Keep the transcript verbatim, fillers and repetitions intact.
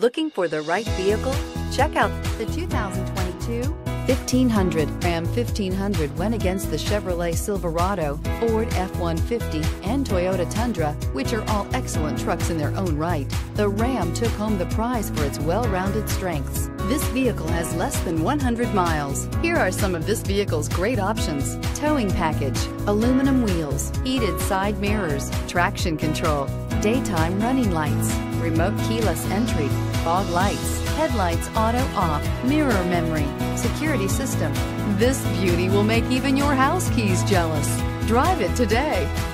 Looking for the right vehicle? Check out the two thousand twenty-two fifteen hundred. Ram fifteen hundred went against the Chevrolet Silverado, Ford F one fifty, and Toyota Tundra, which are all excellent trucks in their own right. The Ram took home the prize for its well-rounded strengths. This vehicle has less than one hundred miles. Here are some of this vehicle's great options: towing package, aluminum wheels, heated side mirrors, traction control, daytime running lights, remote keyless entry, fog lights, headlights auto off, mirror memory, security system. This beauty will make even your house keys jealous. Drive it today.